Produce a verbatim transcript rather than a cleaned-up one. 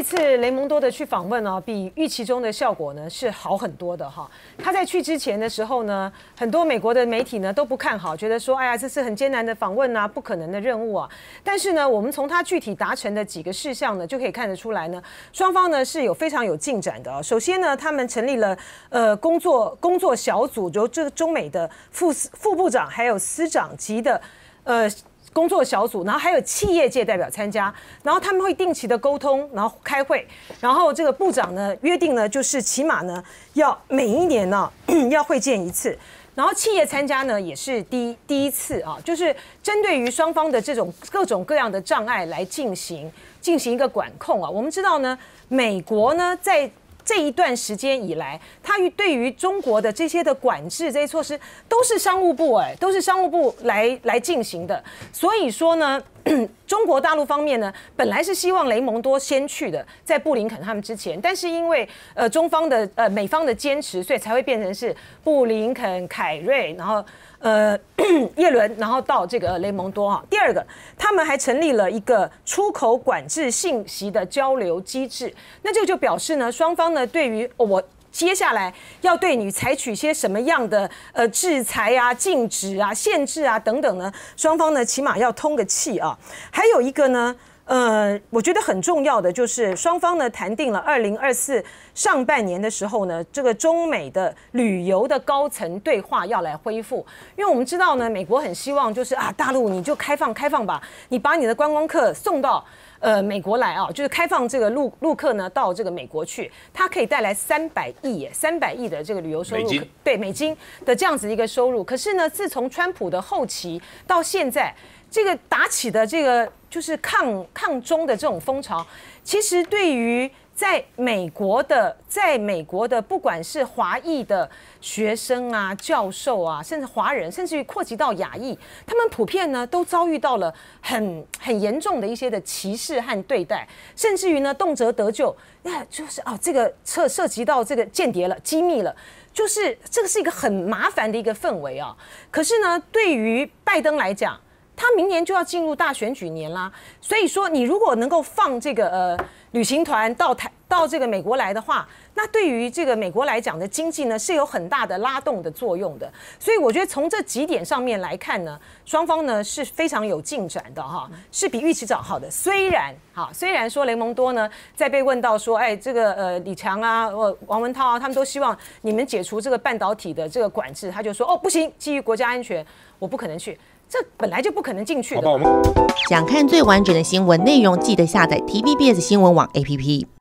这次雷蒙多的去访问啊，比预期中的效果呢是好很多的哈。他在去之前的时候呢，很多美国的媒体呢都不看好，觉得说哎呀，这是很艰难的访问啊，不可能的任务啊。但是呢，我们从他具体达成的几个事项呢，就可以看得出来呢，双方呢是有非常有进展的啊。首先呢，他们成立了呃工作工作小组，由这中美的副副部长还有司长级的呃。 工作小组，然后还有企业界代表参加，然后他们会定期的沟通，然后开会，然后这个部长呢约定呢，就是起码呢要每一年呢、啊、要会见一次，然后企业参加呢也是第一第一次啊，就是针对于双方的这种各种各样的障碍来进行进行一个管控啊。我们知道呢，美国呢在 这一段时间以来，他于对于中国的这些的管制这些措施，都是商务部哎，都是商务部来来进行的。所以说呢，中国大陆方面呢，本来是希望雷蒙多先去的，在布林肯他们之前，但是因为呃中方的呃美方的坚持，所以才会变成是布林肯、凯瑞，然后呃耶伦，然后到这个雷蒙多哈。第二个，他们还成立了一个出口管制信息的交流机制，那这就表示呢，双方 那对于我接下来要对你采取些什么样的呃制裁啊、禁止啊、限制啊等等呢？双方呢起码要通个气啊。还有一个呢，呃，我觉得很重要的就是双方呢谈定了二零二四上半年的时候呢，这个中美的旅游的高层对话要来恢复，因为我们知道呢，美国很希望就是啊，大陆你就开放开放吧，你把你的观光客送到 呃，美国来啊，就是开放这个陆陆客呢到这个美国去，它可以带来三百亿，三百亿的这个旅游收入，对美金的这样子一个收入。可是呢，自从川普的后期到现在，这个打起的这个就是抗抗中的这种风潮，其实对于 在美国的，在美国的，不管是华裔的学生啊、教授啊，甚至华人，甚至于扩及到亚裔，他们普遍呢都遭遇到了很很严重的一些的歧视和对待，甚至于呢动辄得咎，那就是啊，这个涉涉及到这个间谍了、机密了，就是这个是一个很麻烦的一个氛围啊。可是呢，对于拜登来讲， 他明年就要进入大选举年啦，所以说你如果能够放这个呃旅行团到台到这个美国来的话，那对于这个美国来讲的经济呢是有很大的拉动的作用的。所以我觉得从这几点上面来看呢，双方呢是非常有进展的哈，是比预期早好的。虽然哈，虽然说雷蒙多呢在被问到说，哎，这个呃李强啊、呃王文涛啊，他们都希望你们解除这个半导体的这个管制，他就说哦不行，基于国家安全，我不可能去。 这本来就不可能进去的。想看最完整的新闻内容，记得下载 T V B S 新闻网 A P P。